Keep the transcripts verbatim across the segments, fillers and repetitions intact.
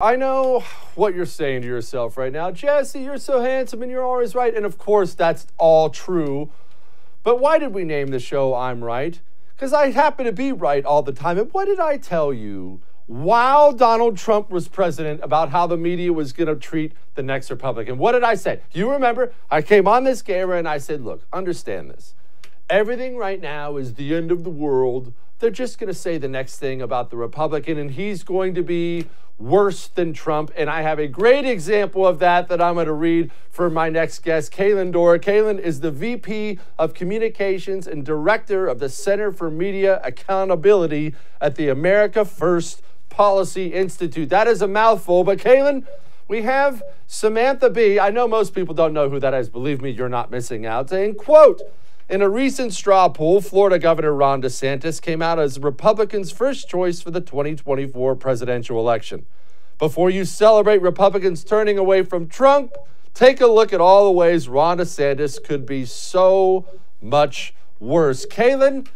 I know what you're saying to yourself right now. Jesse, you're so handsome and you're always right. And of course, that's all true. But why did we name the show I'm Right? Because I happen to be right all the time. And what did I tell you while Donald Trump was president about how the media was going to treat the next Republican? What did I say? You remember, I came on this camera and I said, look, understand this. Everything right now is the end of the world. They're just going to say the next thing about the Republican, and he's going to be worse than Trump. And I have a great example of that that I'm going to read for my next guest, Kaelan Dorr. Kaelan is the V P of Communications and Director of the Center for Media Accountability at the America First Policy Institute. That is a mouthful, but Kaelan, we have Samantha B. I know most people don't know who that is. Believe me, you're not missing out. Saying, quote, in a recent straw poll, Florida Governor Ron DeSantis came out as Republicans' first choice for the twenty twenty-four presidential election. Before you celebrate Republicans turning away from Trump, take a look at all the ways Ron DeSantis could be so much worse. Kaelan,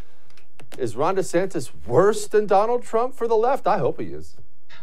is Ron DeSantis worse than Donald Trump for the left? I hope he is.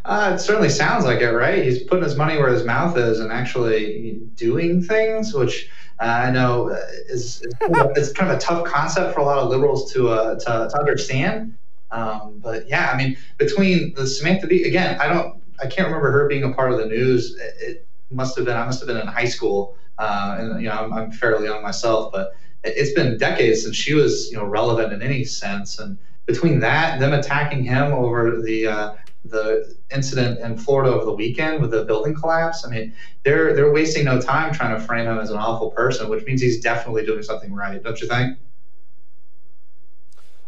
Uh, it certainly sounds like it, right? He's putting his money where his mouth is and actually doing things, which uh, I know is, is it's kind of a tough concept for a lot of liberals to uh, to, to understand. Um, but yeah, I mean, between the Samantha B, again, I don't, I can't remember her being a part of the news. It, it must have been, I must have been in high school, uh, and you know, I'm, I'm fairly young myself, but it, it's been decades since she was, you know, relevant in any sense. And between that, them attacking him over the uh, the incident in Florida over the weekend with the building collapse. I mean, they're they're wasting no time trying to frame him as an awful person, which means he's definitely doing something right, don't you think?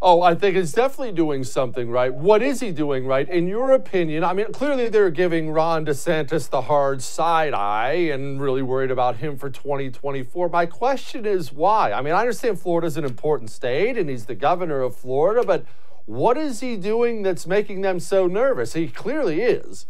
Oh, I think it's definitely doing something right. What is he doing right? In your opinion, I mean, clearly they're giving Ron DeSantis the hard side eye and really worried about him for twenty twenty-four. My question is why? I mean, I understand Florida's an important state and he's the governor of Florida, but what is he doing that's making them so nervous? He clearly is.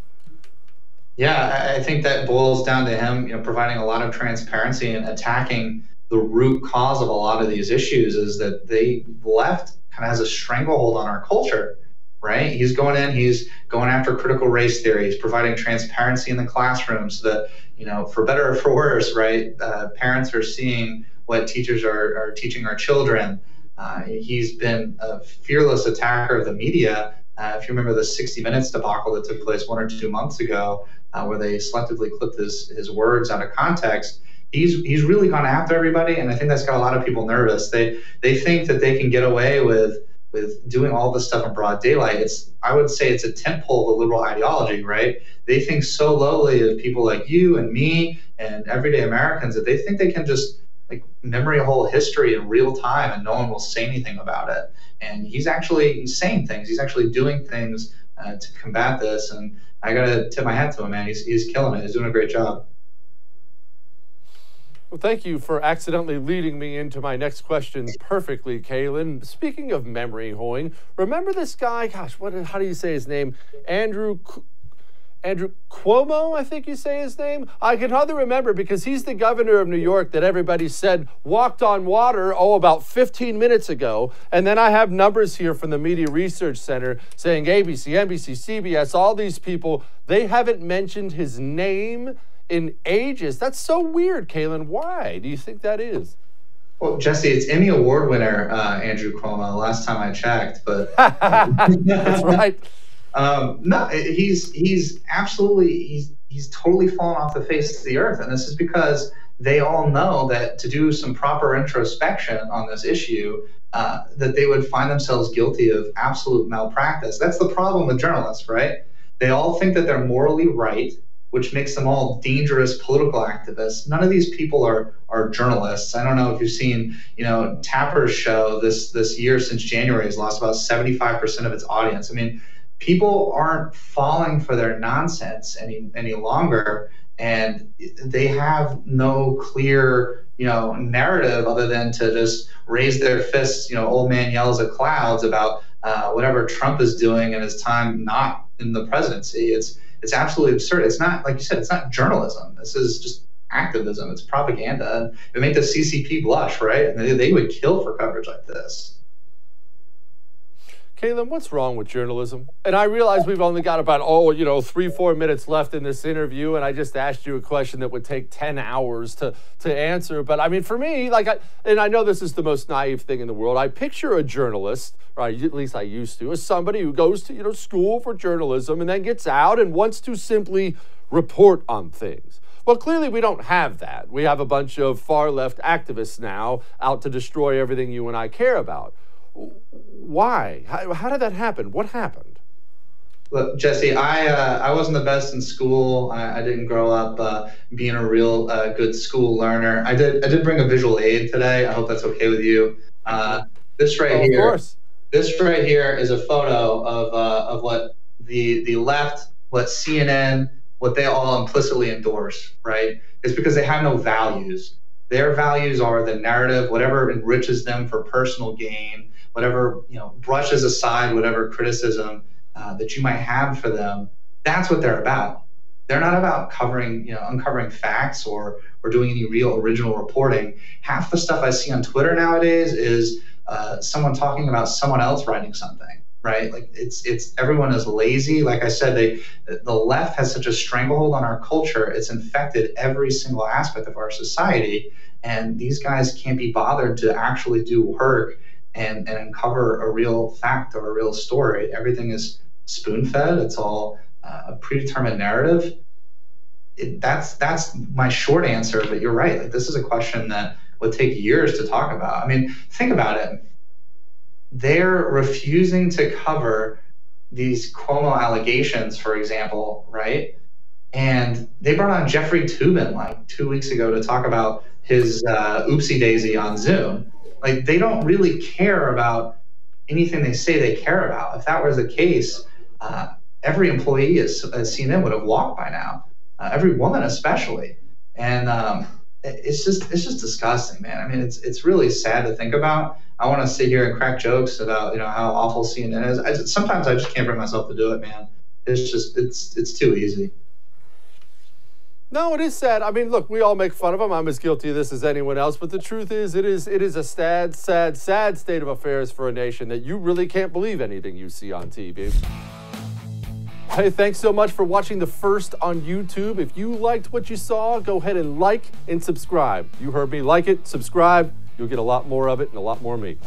Yeah, I think that boils down to him, you know, providing a lot of transparency and attacking the root cause of a lot of these issues is that the left kind of has a stranglehold on our culture, right? He's going in, he's going after critical race theory, he's providing transparency in the classroom so that, you know, for better or for worse, right, uh, parents are seeing what teachers are, are teaching our children. Uh, he's been a fearless attacker of the media. Uh, if you remember the sixty minutes debacle that took place one or two months ago, uh, where they selectively clipped his, his words out of context, he's he's really gone after everybody, and I think that's got a lot of people nervous. They they think that they can get away with with doing all this stuff in broad daylight. It's I would say it's a tentpole of the liberal ideology, right? They think so lowly of people like you and me and everyday Americans that they think they can just like memory a whole history in real time and no one will say anything about it. And he's actually saying things. He's actually doing things uh, to combat this. And I got to tip my hat to him, man. He's, he's killing it. He's doing a great job. Well, thank you for accidentally leading me into my next question perfectly, Kaelan. Speaking of memory hoing, remember this guy, gosh, what? How do you say his name? Andrew C Andrew Cuomo, I think you say his name. I can hardly remember because he's the governor of New York that everybody said walked on water, oh, about fifteen minutes ago. And then I have numbers here from the Media Research Center saying A B C, N B C, C B S, all these people, they haven't mentioned his name in ages. That's so weird, Kaelan. Why do you think that is? Well, Jesse, it's Emmy Award winner uh, Andrew Cuomo, last time I checked, but... That's right. Um, no, he's he's absolutely he's he's totally fallen off the face of the earth, and this is because they all know that to do some proper introspection on this issue, uh, that they would find themselves guilty of absolute malpractice. That's the problem with journalists, right? They all think that they're morally right, which makes them all dangerous political activists. None of these people are are journalists. I don't know if you've seen, you know, Tapper's show this this year since January has lost about seventy-five percent of its audience. I mean, people aren't falling for their nonsense any any longer, and they have no clear, you know, narrative other than to just raise their fists, you know, old man yells at clouds about uh, whatever Trump is doing in his time not in the presidency. It's it's absolutely absurd. It's not, like you said, it's not journalism. This is just activism. It's propaganda. And it made the C C P blush, right? And they, they would kill for coverage like this. Kaelan, what's wrong with journalism? And I realize we've only got about, oh, you know, three, four minutes left in this interview, and I just asked you a question that would take ten hours to, to answer. But, I mean, for me, like, I, and I know this is the most naive thing in the world, I picture a journalist, or at least I used to, as somebody who goes to, you know, school for journalism and then gets out and wants to simply report on things. Well, clearly we don't have that. We have a bunch of far-left activists now out to destroy everything you and I care about. Why? How, how did that happen? What happened? Look, Jesse, I uh, I wasn't the best in school. I, I didn't grow up uh, being a real uh, good school learner. I did I did bring a visual aid today. I hope that's okay with you. Uh, this right oh, here, of course. This right here is a photo of uh, of what the the left, what C N N, what they all implicitly endorse. Right? It's because they have no values. Their values are the narrative, whatever enriches them for personal gain. Whatever, you know, brushes aside whatever criticism uh, that you might have for them. That's what they're about. They're not about covering, you know, uncovering facts or or doing any real original reporting. Half the stuff I see on Twitter nowadays is uh, someone talking about someone else writing something, right? Like it's it's everyone is lazy. Like I said, they the left has such a stranglehold on our culture. It's infected every single aspect of our society, and these guys can't be bothered to actually do work and and uncover a real fact or a real story. Everything is spoon-fed. It's all uh, a predetermined narrative. It, that's that's my short answer, but you're right. Like, this is a question that would take years to talk about. I mean, think about it. They're refusing to cover these Cuomo allegations, for example, right? And they brought on Jeffrey Toobin like two weeks ago to talk about his uh, oopsie daisy on Zoom. Like, they don't really care about anything they say they care about. If that was the case, uh, every employee at C N N would have walked by now, uh, every woman especially. And um, it's just it's just disgusting, man. I mean, it's it's really sad to think about. I want to sit here and crack jokes about, you know, how awful C N N is. I, sometimes I just can't bring myself to do it, man. It's just it's it's too easy. No, it is sad. I mean, look, we all make fun of them. I'm as guilty of this as anyone else. But the truth is, it is it is a sad, sad, sad state of affairs for a nation that you really can't believe anything you see on T V. Hey, thanks so much for watching The First on YouTube. If you liked what you saw, go ahead and like and subscribe. You heard me. Like it, subscribe. You'll get a lot more of it and a lot more me.